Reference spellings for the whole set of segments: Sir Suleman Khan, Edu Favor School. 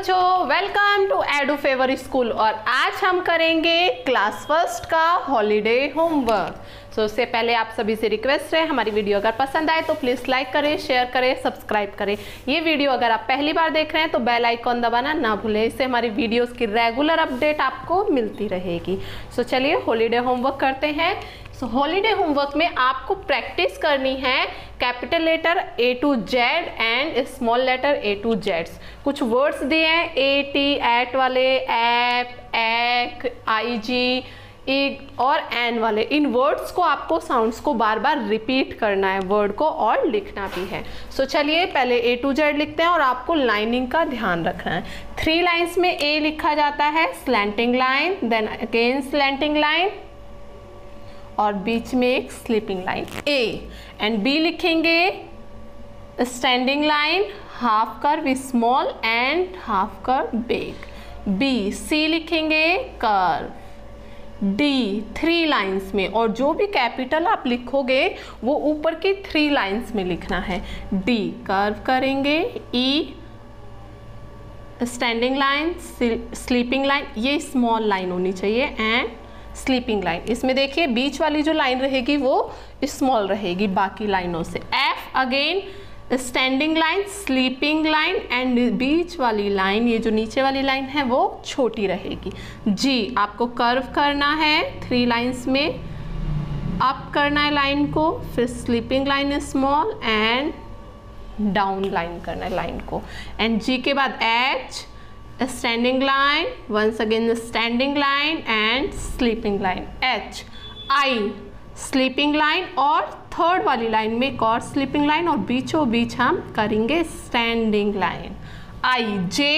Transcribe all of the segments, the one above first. बच्चों, welcome to edu favour school. और आज हम करेंगे क्लास फर्स्ट का हॉलीडे होमवर्क। सो उससे पहले आप सभी से रिक्वेस्ट है, हमारी वीडियो अगर पसंद आए तो प्लीज़ लाइक करें, शेयर करें, सब्सक्राइब करें। ये वीडियो अगर आप पहली बार देख रहे हैं तो बेल आइकॉन दबाना ना भूलें, इससे हमारी वीडियोज़ की रेगुलर अपडेट आपको मिलती रहेगी। सो चलिए हॉलीडे होमवर्क करते हैं। सो हॉलीडे होमवर्क में आपको प्रैक्टिस करनी है capital letter A to Z and small letter A to जेड्स। कुछ वर्ड्स दिए हैं, ए टी एट वाले, ऐप एक, आई जी, इग और एन वाले। इन वर्ड्स को आपको साउंड्स को बार बार रिपीट करना है वर्ड को और लिखना भी है। सो चलिए पहले ए टू जेड लिखते हैं और आपको लाइनिंग का ध्यान रखना है। 3 लाइन्स में ए लिखा जाता है, slanting line, then again slanting line और बीच में एक sleeping line A. And B लिखेंगे standing line, half curve small and half curve big, B. C लिखेंगे कर्व, डी 3 लाइन्स में। और जो भी कैपिटल आप लिखोगे वो ऊपर की 3 लाइन्स में लिखना है। डी कर्व करेंगे, E standing line, sleeping line, ये स्मॉल लाइन होनी चाहिए, एंड स्लीपिंग लाइन। इसमें देखिए बीच वाली जो लाइन रहेगी वो स्मॉल रहेगी बाकी लाइनों से। F again standing line, sleeping line and बीच वाली लाइन, ये जो नीचे वाली लाइन है वो छोटी रहेगी। जी आपको कर्व करना है 3 लाइन्स में, अप करना है लाइन को, फिर sleeping line small and down line करना है लाइन को। एंड जी के बाद H standing line, once again standing line and sleeping line, H. I sleeping line और 3rd वाली लाइन में एक और स्लीपिंग लाइन और बीचों बीच हम करेंगे स्टैंडिंग लाइन। आई जे,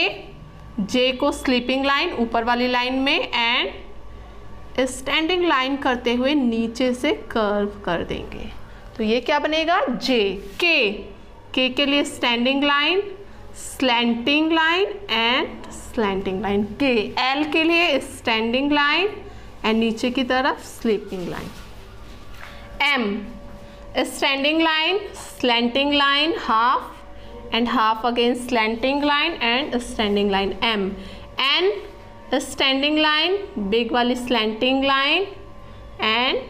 जे को स्लीपिंग लाइन ऊपर वाली लाइन में एंड स्टैंडिंग लाइन करते हुए नीचे से कर्व कर देंगे, तो ये क्या बनेगा जे। के के लिए standing line, slanting line and slanting line, K. L के लिए स्टैंडिंग लाइन एंड नीचे की तरफ sleeping line. M standing line, slanting line, half and half again slanting line and standing line, M। N standing line, big वाली slanting line and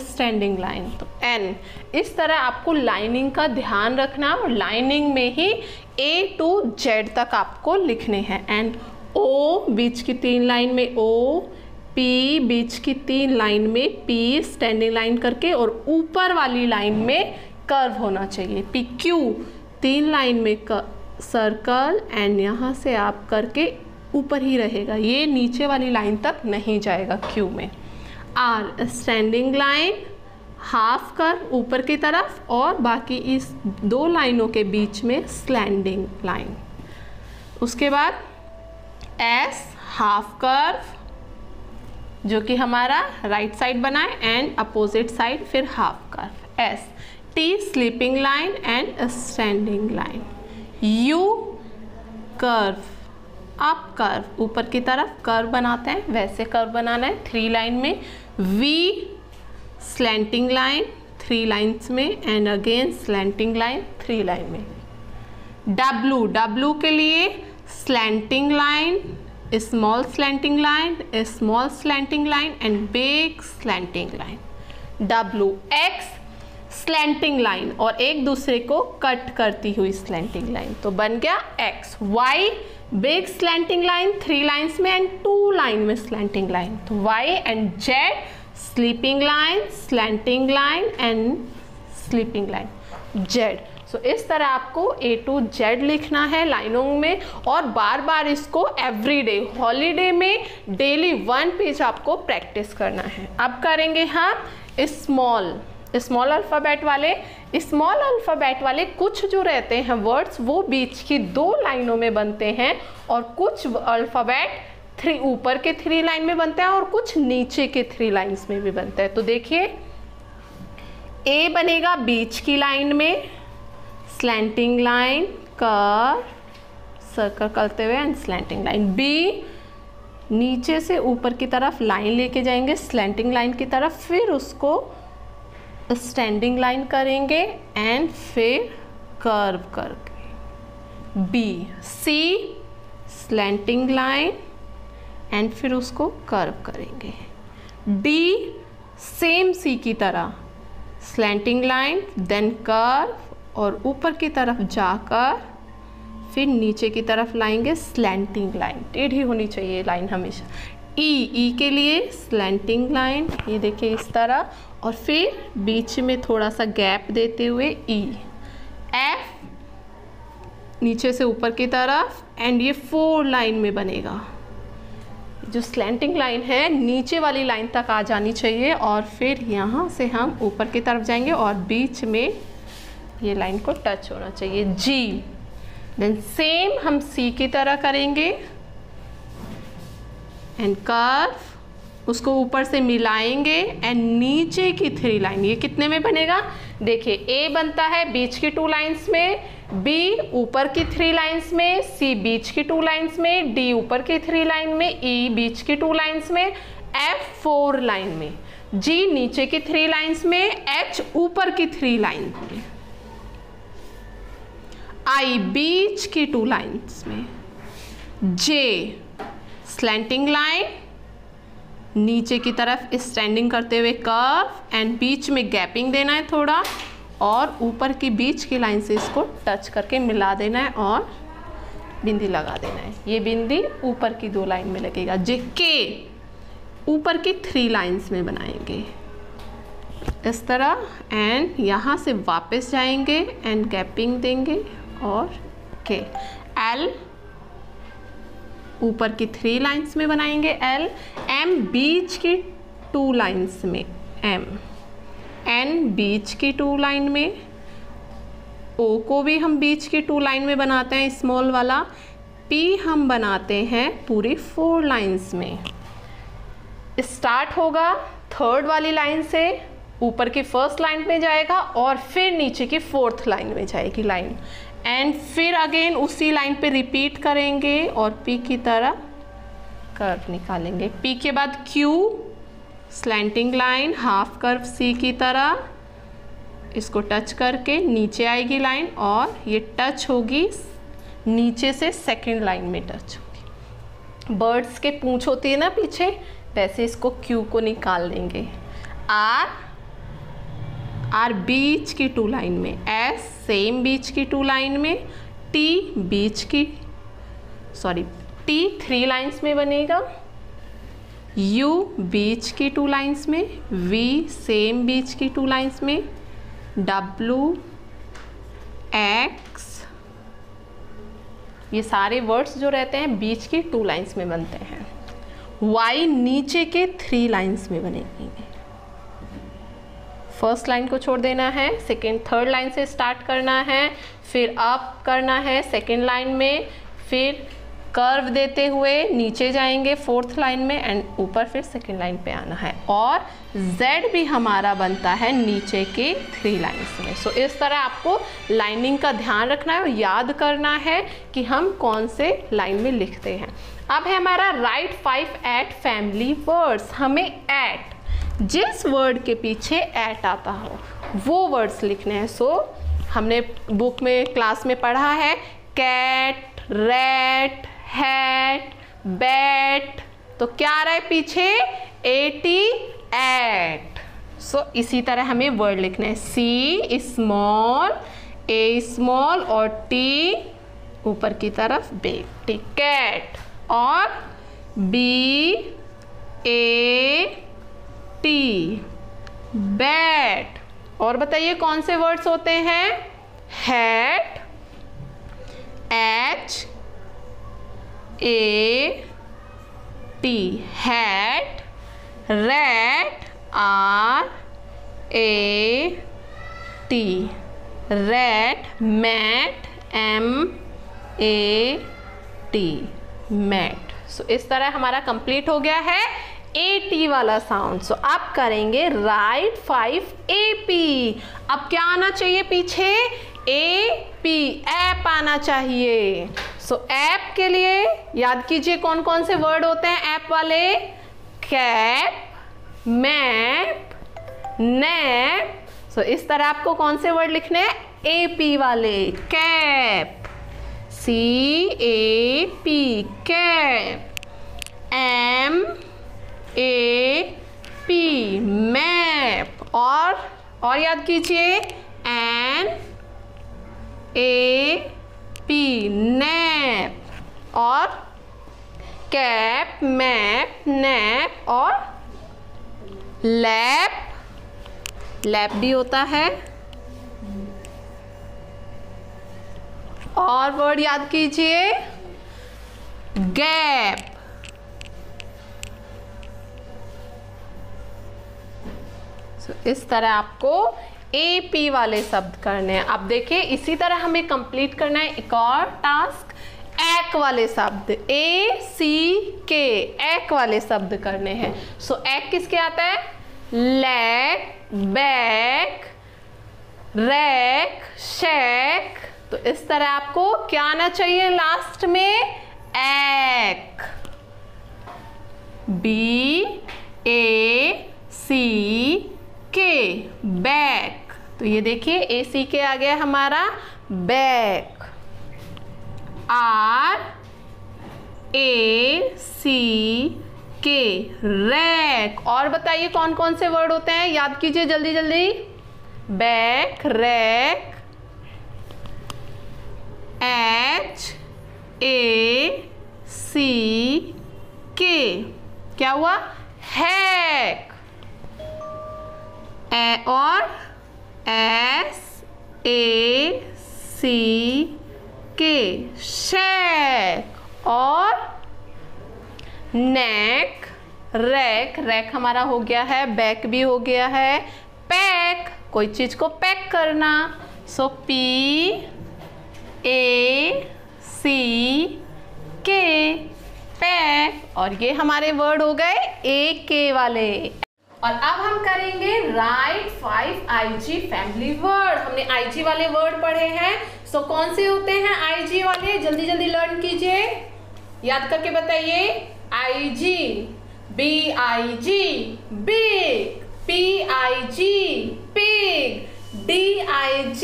standing line, तो N। इस तरह आपको लाइनिंग का ध्यान रखना और लाइनिंग में ही A टू Z तक आपको लिखने हैं। एंड O बीच की 3 लाइन में O, P बीच की 3 लाइन में P स्टैंडिंग लाइन करके और ऊपर वाली लाइन में कर्व होना चाहिए। PQ 3 लाइन में सर्कल एंड यहाँ से आप करके ऊपर ही रहेगा, ये नीचे वाली लाइन तक नहीं जाएगा Q में। R standing line, half curve ऊपर की तरफ और बाकी इस 2 लाइनों के बीच में स्लैंडिंग लाइन। उसके बाद S हाफ कर्व जो कि हमारा राइट साइड बना है एंड अपोजिट साइड फिर half curve, S. T sleeping line and standing line. U curve, up curve ऊपर की तरफ कर्व बनाते हैं, वैसे कर्व बनाना है 3 लाइन में। वी स्लैंटिंग लाइन 3 लाइन्स में and again slanting line 3 line में। डब्लू, डब्लू के लिए slanting line, small slanting line, small slanting line and big slanting line, W. X slanting line और एक दूसरे को कट करती हुई स्लैंटिंग लाइन, तो बन गया X. Y big slanting line 3 lines में एंड 2 लाइन में स्लैंटिंग लाइन, तो Y. And Z sleeping line, slanting line and sleeping line, Z. So इस तरह आपको ए टू जेड लिखना है लाइनों में और बार बार इसको एवरीडे हॉलीडे में डेली 1 पेज आपको प्रैक्टिस करना है। अब करेंगे हम स्मॉल अल्फ़ाबेट वाले। स्मॉल अल्फ़ाबेट वाले कुछ जो रहते हैं वर्ड्स वो बीच की 2 लाइनों में बनते हैं और कुछ अल्फ़ाबेट 3 ऊपर के 3 लाइन में बनते हैं और कुछ नीचे के 3 लाइन्स में भी बनते हैं। तो देखिए ए बनेगा बीच की लाइन में, स्लैंटिंग लाइन, कर्व, सर्कल करते हुए एंड स्लैंटिंग लाइन। बी नीचे से ऊपर की तरफ लाइन लेके जाएंगे स्लैंटिंग लाइन की तरफ, फिर उसको स्टैंडिंग लाइन करेंगे एंड फिर कर्व करके, B. C slanting line and फिर उसको कर्व करेंगे। डी सेम सी की तरह स्लैंटिंग लाइन देन कर्व और ऊपर की तरफ जाकर फिर नीचे की तरफ लाएंगे स्लैंटिंग लाइन। टेढ़ी होनी चाहिए लाइन हमेशा। ई के लिए स्लैंटिंग लाइन, ये देखिए इस तरह, और फिर बीच में थोड़ा सा गैप देते हुए ई। एफ नीचे से ऊपर की तरफ एंड ये फोर लाइन में बनेगा। जो स्लैंटिंग लाइन है नीचे वाली लाइन तक आ जानी चाहिए और फिर यहाँ से हम ऊपर की तरफ जाएंगे और बीच में ये लाइन को टच होना चाहिए। जी देन सेम हम सी की तरह करेंगे एंड कर्व, उसको ऊपर से मिलाएंगे एंड नीचे की थ्री लाइन। ये कितने में बनेगा? देखिए ए बनता है बीच की टू लाइंस में, बी ऊपर की थ्री लाइंस में, सी बीच की टू लाइंस में, डी ऊपर की थ्री लाइन में, ई बीच की टू लाइंस में, एफ फोर लाइन में, जी नीचे की थ्री लाइंस में, एच ऊपर की थ्री लाइन में, आई बीच की टू लाइंस में, जे स्लैंटिंग लाइन नीचे की तरफ स्टैंडिंग करते हुए कर्व एंड बीच में गैपिंग देना है थोड़ा और ऊपर की बीच की लाइन से इसको टच करके मिला देना है और बिंदी लगा देना है। ये बिंदी ऊपर की दो लाइन में लगेगा। जे के ऊपर की थ्री लाइंस में बनाएंगे इस तरह एंड यहाँ से वापस जाएंगे एंड गैपिंग देंगे और के। एल ऊपर की थ्री लाइंस में बनाएंगे एल। एम बीच की टू लाइंस में एम। एन बीच की टू लाइन में। ओ को भी हम बीच की टू लाइन में बनाते हैं स्मॉल वाला। पी हम बनाते हैं पूरी फोर लाइंस में। स्टार्ट होगा थर्ड वाली लाइन से, ऊपर की फर्स्ट लाइन में जाएगा और फिर नीचे की फोर्थ लाइन में जाएगी लाइन एंड फिर अगेन उसी लाइन पे रिपीट करेंगे और पी की तरह कर्व निकालेंगे। पी के बाद Q slanting line half curve C की तरह, इसको टच करके नीचे आएगी लाइन और ये टच होगी नीचे से सेकंड लाइन में टच होगी। बर्ड्स के पूँछ होती है ना पीछे, वैसे इसको क्यू को निकाल लेंगे। आर आर बीच की टू लाइन में, एस सेम बीच की टू लाइन में, टी थ्री लाइंस में बनेगा, यू बीच की टू लाइंस में, वी सेम बीच की टू लाइंस में, डब्ल्यू एक्स, ये सारे वर्ड्स जो रहते हैं बीच की टू लाइंस में बनते हैं। वाई नीचे के थ्री लाइंस में बनेगी। फर्स्ट लाइन को छोड़ देना है, सेकेंड थर्ड लाइन से स्टार्ट करना है, फिर अप करना है सेकेंड लाइन में, फिर कर्व देते हुए नीचे जाएंगे फोर्थ लाइन में एंड ऊपर फिर सेकेंड लाइन पे आना है। और जेड भी हमारा बनता है नीचे के थ्री लाइन्स में। सो इस तरह आपको लाइनिंग का ध्यान रखना है और याद करना है कि हम कौन से लाइन में लिखते हैं। अब है हमारा राइट 5 एट फैमिली वर्ड्स। हमें एट, जिस वर्ड के पीछे एट आता हो वो वर्ड्स लिखने हैं। सो हमने बुक में क्लास में पढ़ा है कैट, रैट, हैट, बैट, तो क्या आ रहा है पीछे? Eighty eight. सो इसी तरह हमें वर्ड लिखना है। सी स्मॉल, ए स्मॉल और टी ऊपर की तरफ बिग टी कैट और बी ए टी बैट। और बताइए कौन से वर्ड्स होते हैं? Hat, H A T hat, rat R A T rat, mat M A T mat. So इस तरह हमारा कंप्लीट हो गया है ए टी वाला साउंड। सो आप करेंगे राइट 5 ए पी। अब क्या आना चाहिए पीछे? ए पी ऐप आना चाहिए। सो ऐप के लिए याद कीजिए कौन कौन से वर्ड होते हैं ऐप वाले? Cap, map, nap. सो इस तरह आपको कौन से वर्ड लिखने हैं ए पी वाले? Cap, CAP cap, MAP map, और याद कीजिए NAP नैप, और कैप मैप नैप, और लैप लैप भी होता है। और वर्ड याद कीजिए गैप, इस तरह आपको AP वाले शब्द करने हैं। अब देखिए इसी तरह हमें कंप्लीट करना है एक और टास्क, एक वाले शब्द ACK एक वाले शब्द करने हैं। सो एक किसके आता है? Lack, back, rack, shake. तो इस तरह आपको क्या आना चाहिए लास्ट में? एक। BACK back. तो ये देखिए ACK आ गया हमारा बैक। RACK rack. और बताइए कौन कौन से वर्ड होते हैं, याद कीजिए जल्दी जल्दी। बैक, रैक, HACK क्या हुआ? हैक। और SACK शेक, और नेक, रैक। रैक हमारा हो गया है, बैक भी हो गया है, पैक, कोई चीज को पैक करना। So PACK pack. और ये हमारे वर्ड हो गए AK वाले। और अब हम करेंगे राइट 5 IG फैमिली वर्ड। हमने IG वाले वर्ड पढ़े हैं, सो कौन से होते हैं IG वाले? जल्दी जल्दी लर्न कीजिए, याद करके बताइए। IG BIG big, PIG pig, DIG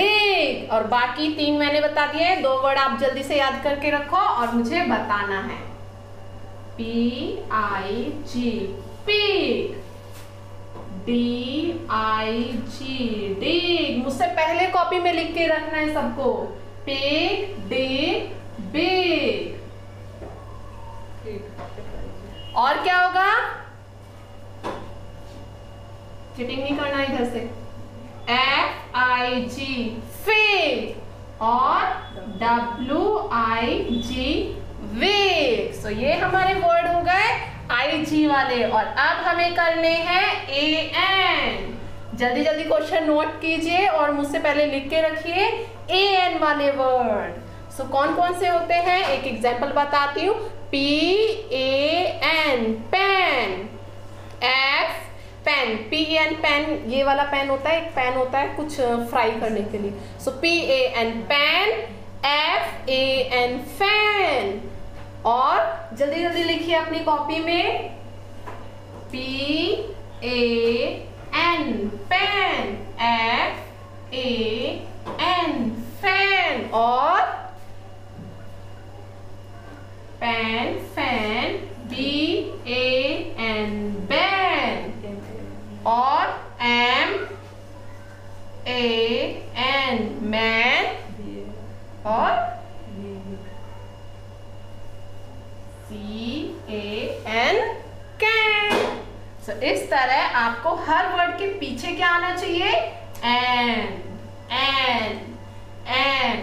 dig. और बाकी 3 मैंने बता दिए हैं, 2 वर्ड आप जल्दी से याद करके रखो और मुझे बताना है। PIG pig, DIG dig. मुझसे पहले कॉपी में लिख के रखना है सबको। Pig, dig, big. और क्या होगा? चिटिंग नहीं करना इधर से। FIG फिग, और WIG विग। सो ये हमारे वर्ड हो गए IG वाले। और अब हमें करने हैं AN। जल्दी जल्दी क्वेश्चन नोट कीजिए और मुझसे पहले लिख के रखिए AN वाले वर्ड। सो कौन कौन से होते हैं? एक एग्जाम्पल बताती हूँ। PAN pan, F pan, PAN pan, ये वाला पेन होता है, एक पेन होता है कुछ फ्राई करने के लिए। So PAN pan, FAN fan. और जल्दी जल्दी लिखिए अपनी कॉपी में। PAN पेन, FAN फैन, और पेन फैन, BAN बैन, और MAN मैन, और CAN कैन। सो इस तरह आपको हर वर्ड के पीछे क्या आना चाहिए? N, N, N.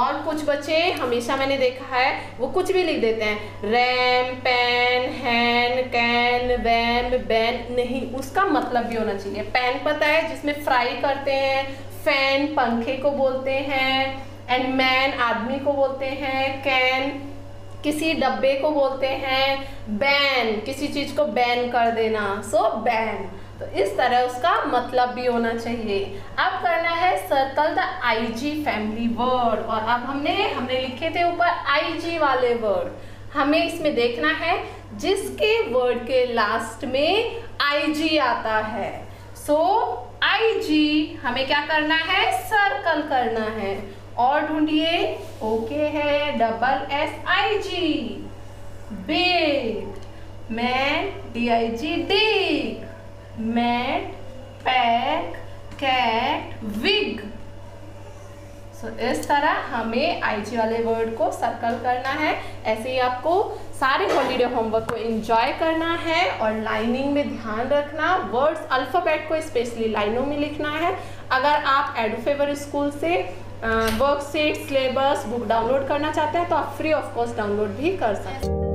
और कुछ बच्चे हमेशा मैंने देखा है वो कुछ भी लिख देते हैं, रैम, पेन, हैन, कैन, वैम, बैन। नहीं, उसका मतलब भी होना चाहिए। पैन पता है जिसमें फ्राई करते हैं, फैन पंखे को बोलते हैं, एंड मैन आदमी को बोलते हैं, कैन किसी डब्बे को बोलते हैं, बैन किसी चीज को बैन कर देना। So ban. तो इस तरह उसका मतलब भी होना चाहिए। अब करना है circle the IG family word. और अब हमने लिखे थे ऊपर IG वाले वर्ड। हमें इसमें देखना है जिसके वर्ड के लास्ट में IG आता है। सो IG हमें क्या करना है? सर्कल करना है। और ढूंढिए, ओके है double S I G, big, mat D I G dig, mat, pack, cat, wig. So इस तरह हमें आईजी वाले वर्ड को सर्कल करना है। ऐसे ही आपको सारे हॉलीडे होमवर्क को एंजॉय करना है और लाइनिंग में ध्यान रखना, वर्ड्स अल्फ़ाबेट को स्पेशली लाइनों में लिखना है। अगर आप एडू फेवर स्कूल से वर्कशीट, सिलेबस, बुक डाउनलोड करना चाहते हैं तो आप फ्री ऑफ कॉस्ट डाउनलोड भी कर सकते हैं।